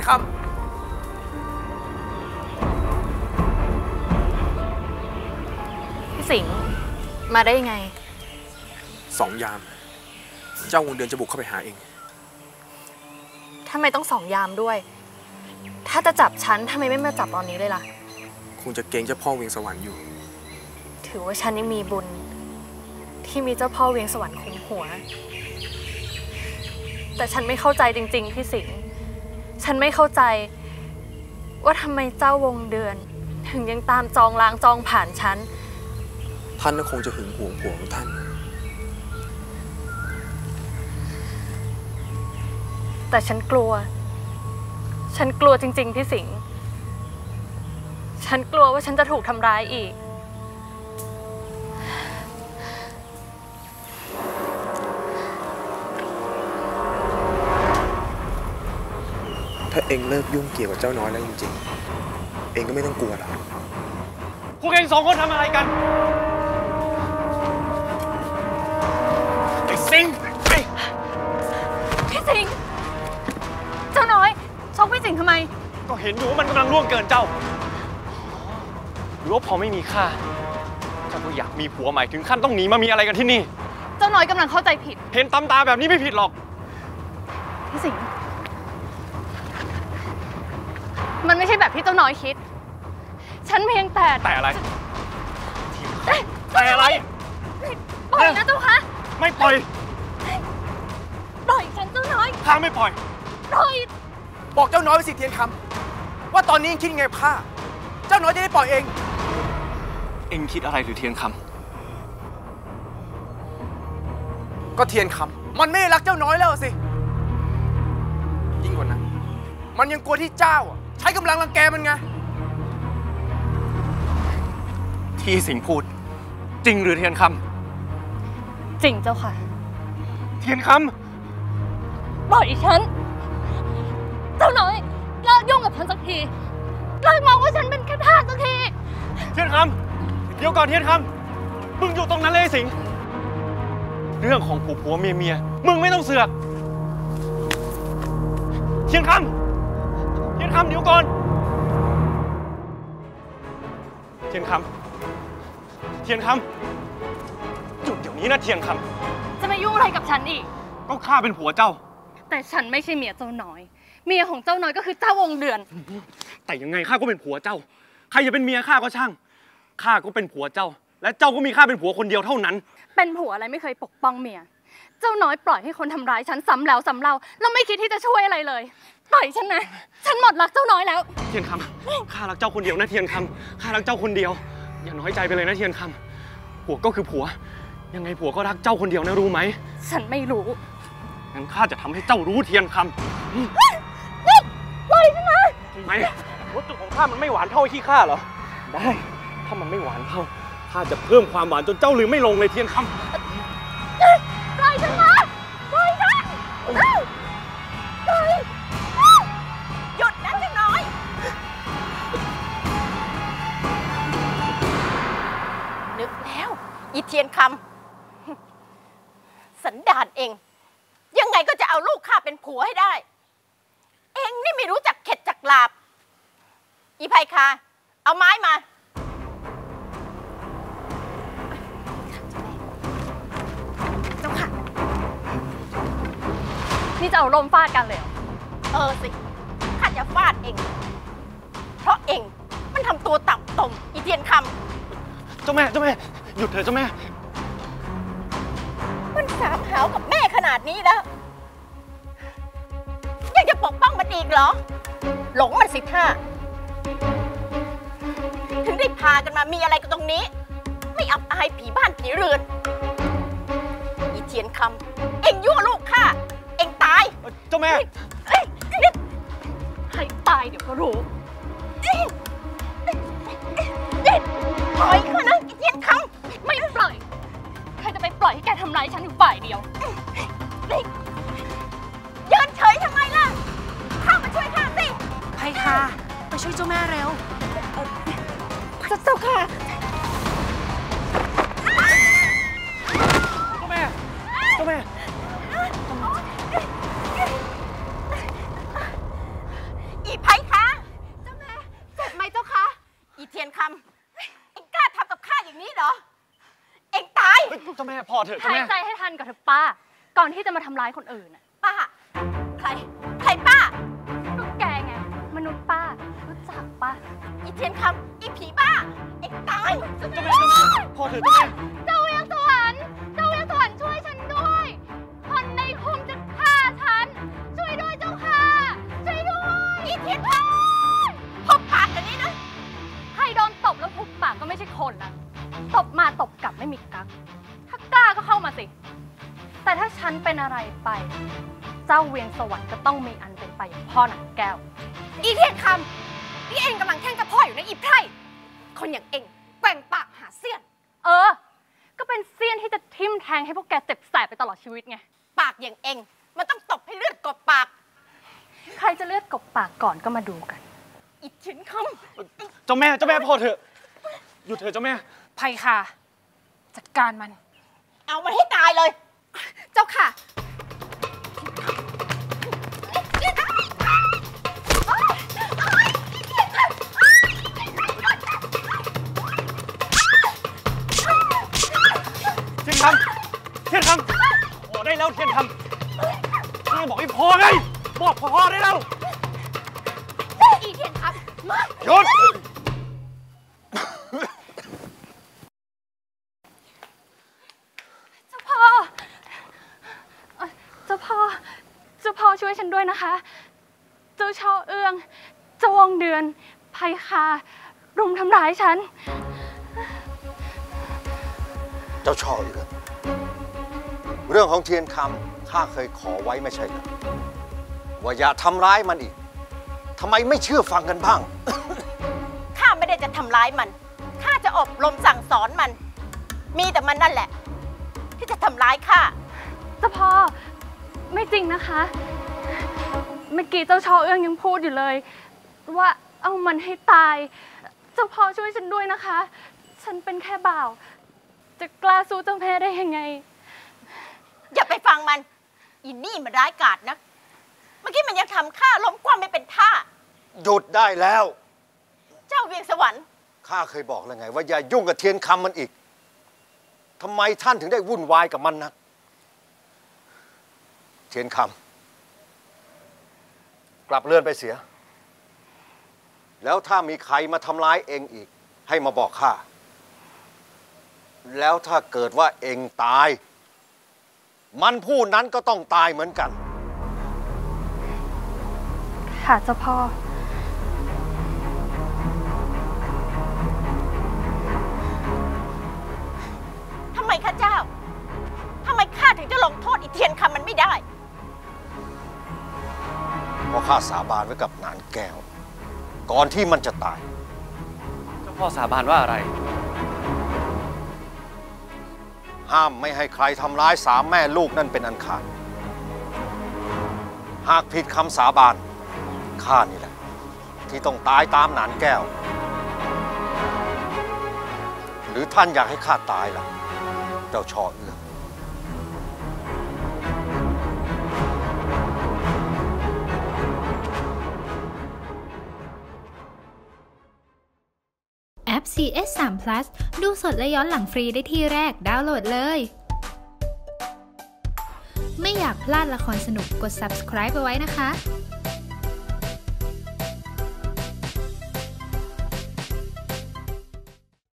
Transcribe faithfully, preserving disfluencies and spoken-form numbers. เป็นคำพี่สิงห์มาได้ยังไงสองยามเจ้าวงเดือนจะบุกเข้าไปหาเองทำไมต้องสองยามด้วยถ้าจะจับฉันทำไมไม่มาจับตอนนี้เลยล่ะคงจะเกรงเจ้าพ่อเวียงสวรรค์อยู่ถือว่าฉันยังมีบุญที่มีเจ้าพ่อเวียงสวรรค์คุ้มหัวแต่ฉันไม่เข้าใจจริงๆพี่สิงห์ฉันไม่เข้าใจว่าทำไมเจ้าวงเดือนถึงยังตามจองล้างจองผ่านฉันท่านก็คงจะหึงหวงผัวของท่านแต่ฉันกลัวฉันกลัวจริงๆพี่สิงห์ฉันกลัวว่าฉันจะถูกทำร้ายอีกถ้าเองเลิกยุ่งเกี่ยวกับเจ้าน้อยแล้วจริงๆเองก็ไม่ต้องกลัวหรอกพวกเองสองคนทำอะไรกันไอ้สิงห์พี่สิงห์เจ้าน้อยชกพี่สิงห์ทำไมก็เห็นอยู่ว่ามันกำลังล่วงเกินเจ้าหรือว่าพอไม่มีค่าเจ้าก็อยากมีผัวใหม่ถึงขั้นต้องหนีมามีอะไรกันที่นี่เจ้าน้อยกำลังเข้าใจผิดเห็นตำตาแบบนี้ไม่ผิดหรอกพี่สิงห์มันไม่ใช่แบบที่เจ้าน้อยคิดฉันเพียงแต่แต่อะไรแต่อะไรปล่อยนะเจ้าคะไม่ปล่อยปล่อยฉันเจ้าน้อยข้าไม่ปล่อยปล่อยบอกเจ้าน้อยไปสิเทียนคำว่าตอนนี้คิดไงข้าเจ้าน้อยจะได้ปล่อยเองเองคิดอะไรหรือเทียนคำก็เทียนคำมันไม่รักเจ้าน้อยแล้วสิยิ่งกว่านั้นมันยังกลัวที่เจ้าใช้กำลังรังแกมันไงที่สิงห์พูดจริงหรือเทียนคำจริงเจ้าค่ะเทียนคำปล่อยฉันเจ้าน้อยเลิกยุ่งกับฉันสักทีเลิกมองว่าฉันเป็นแค่ทาสสักทีเทียนคำเดี๋ยวก่อนเทียนคำมึงอยู่ตรงนั้นเลยสิงห์เรื่องของผัวผัวเมียเมียมึงไม่ต้องเสือกเทียนคำเทียนคำเดี๋ยวก่อนเทียนคำเทียนคำหยุดเดี๋ยวนี้นะเทียนคำจะมายุ่งอะไรกับฉันอีกก็ข้าเป็นผัวเจ้าแต่ฉันไม่ใช่เมียเจ้าน้อยเมียของเจ้าน้อยก็คือเจ้าวงเดือนแต่ยังไงข้าก็เป็นผัวเจ้าใครจะเป็นเมียข้าก็ช่างข้าก็เป็นผัวเจ้าและเจ้าก็มีข้าเป็นผัวคนเดียวเท่านั้นเป็นผัวอะไรไม่เคยปกป้องเมียเจ้าน้อยปล่อยให้คนทำร้ายฉันซ้ำแล้วซ้ำเล่าแล้วไม่คิดที่จะช่วยอะไรเลยปล่อยฉันนะฉันหมดรักเจ้าน้อยแล้วเทียนคำข้ารักเจ้าคนเดียวนะเทียนคำข้ารักเจ้าคนเดียวอย่าน้อยใจไปเลยนะเทียนคำผัวก็คือผัวยังไงผัวก็รักเจ้าคนเดียวนะรู้ไหมฉันไม่รู้งั้นข้าจะทำให้เจ้ารู้เทียนคำปล่อยฉันนะไม่รสจุกของข้ามันไม่หวานเท่าที่ข้าเหรอได้ถ้ามันไม่หวานเท่าข้าจะเพิ่มความหวานจนเจ้าลืมไม่ลงเลยเทียนคำปล่อยฉันนะปล่อยฉันหยุดนะเจ้าน้อยนึกแล้วอีเทียนคำสันดานเองยังไงก็จะเอาลูกข้าเป็นผัวให้ได้เองนี่ไม่รู้จักเข็ดจักหลาบอีไพคาเอาไม้มานี่จะเอาลมฟาดกันเลยเออสิข้าจะฟาดเองเพราะเองมันทำตัวต่ำตมอีเทียนคำเจ้าแม่เจ้าแม่หยุดเถอะเจ้าแม่มันสามหาวกับแม่ขนาดนี้แล้วยังจะปกป้องมันอีกเหรอหลงมันสิท่าถึงได้พากันมามีอะไรกันตรงนี้ไม่อับอายผีบ้านผีเรือนอีเทียนคำเองยั่วลูกข้าเองตายเจ้าแม่ให้ตายเดี๋ยวก็รู้ปล่อยเขานะอีเทียนคำไม่ปล่อยใครจะไปปล่อยให้แกทำร้ายฉันอยู่ฝ่ายเดียวยืนเฉยทำไมล่ะข้ามาช่วยข้าสิไพคาไปช่วยเจ้าแม่เร็วเจ้าค่ะเจ้าแม่เจ้าแม่ พอเถอะหายใจให้ทันกับเธอป้าก่อนที่จะมาทำร้ายคนอื่นน่ะป้าใครใครป้าก็แกไงมนุษย์ป้ารู้จักป้าอีเทียนคำอีผีป้าไอ้ตายพอเถอะเจ้าเวียงสวรรค์เจ้าเวียงสวรรค์ช่วยฉันด้วยคนในคุกจะฆ่าฉันช่วยด้วยเจ้าค่ะช่วยด้วยอีเทียนคำพบปากกันนี่นะใครโดนตบแล้วพบปากก็ไม่ใช่คนละตบมาตบกลับไม่มีกั๊กถ้ากล้าก็เข้ามาสิแต่ถ้าฉันเป็นอะไรไปเจ้าเวียงสวรรค์ก็ต้องมีอันเป็นไปอย่างพ่อหนักแก้วอีเทียนคำนี่เองกำลังแข่งกับพ่ออยู่ในอีไพร่คนอย่างเองแกว่งปากหาเสี้ยนเออก็เป็นเสี้ยนที่จะทิ่มแทงให้พวกแกเจ็บแสบไปตลอดชีวิตไงปากอย่างเองมันต้องตบให้เลือดกบปากใครจะเลือดกบปากก่อนก็มาดูกันอีเทียนคำเจ้าแม่เจ้าแม่พอเถอะหยุดเถอะเจ้าแม่ภัยค่ะจัดการมันเอามันให้ตายเลยเจ้าค่ะเทียนคำเทียนคำโอ้ได้แล้วเทียนคำแม่บอกให้พอไงบอกพอได้แล้วอีเทียนคำมาหยุดช่วยฉันด้วยนะคะเจ้าช่อเอื้องเจ้าวงเดือนไพคารุมทำร้ายฉันเจ้าช่อเอื้องเรื่องของเทียนคำข้าเคยขอไว้ไม่ใช่หรือว่าอย่าทำร้ายมันอีกทำไมไม่เชื่อฟังกันบ้าง ข้าไม่ได้จะทำร้ายมันข้าจะอบรมสั่งสอนมันมีแต่มันนั่นแหละที่จะทำร้ายข้าเจ้าพ่อไม่จริงนะคะเมื่อกี้เจ้าช่อเอื้องยังพูดอยู่เลยว่าเอามันให้ตายเจ้าพ่อช่วยฉันด้วยนะคะฉันเป็นแค่บ่าวจะกล้าสู้เจ้าแม่ได้ยังไงอย่าไปฟังมันอีนี่มันร้ายกาจนะเมื่อกี้มันยังทำข้าล้มคว่ำไม่เป็นท่าหยุดได้แล้วเจ้าเวียงสวรรค์ข้าเคยบอกแล้วไงว่าอย่ายุ่งกับเทียนคำมันอีกทำไมท่านถึงได้วุ่นวายกับมันนะเทียนคำกลับเลื่อนไปเสียแล้วถ้ามีใครมาทำร้ายเองอีกให้มาบอกข้าแล้วถ้าเกิดว่าเองตายมันผู้นั้นก็ต้องตายเหมือนกันค่ะเจ้าพ่อทำไมข้าเจ้าทำไมข้าถึงจะลงโทษอีเทียนคำมันไม่ได้เพราะข้าสาบานไว้กับนางแก้วก่อนที่มันจะตายเจ้าพ่อสาบานว่าอะไรห้ามไม่ให้ใครทำร้ายสามแม่ลูกนั่นเป็นอันขาดหากผิดคำสาบานข้านี่แหละที่ต้องตายตามนางแก้วหรือท่านอยากให้ข้าตายล่ะเจ้าชอเอื้อซี เอช ทรี พลัส ดูสดและย้อนหลังฟรีได้ที่แรกดาวน์โหลดเลยไม่อยากพลาดละครสนุกกด ซับสไครบ์ ไปไว้นะคะ